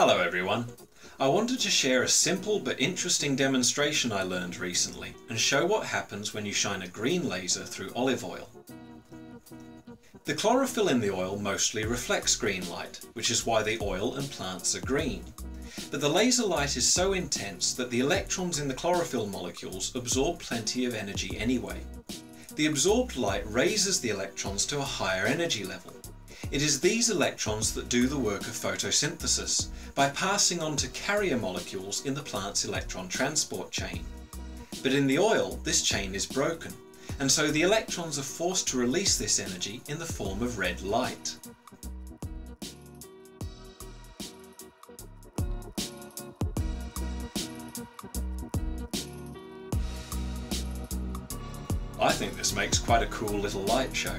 Hello everyone. I wanted to share a simple but interesting demonstration I learned recently and show what happens when you shine a green laser through olive oil. The chlorophyll in the oil mostly reflects green light, which is why the oil and plants are green. But the laser light is so intense that the electrons in the chlorophyll molecules absorb plenty of energy anyway. The absorbed light raises the electrons to a higher energy level. It is these electrons that do the work of photosynthesis by passing on to carrier molecules in the plant's electron transport chain. But in the oil, this chain is broken, and so the electrons are forced to release this energy in the form of red light. I think this makes quite a cool little light show.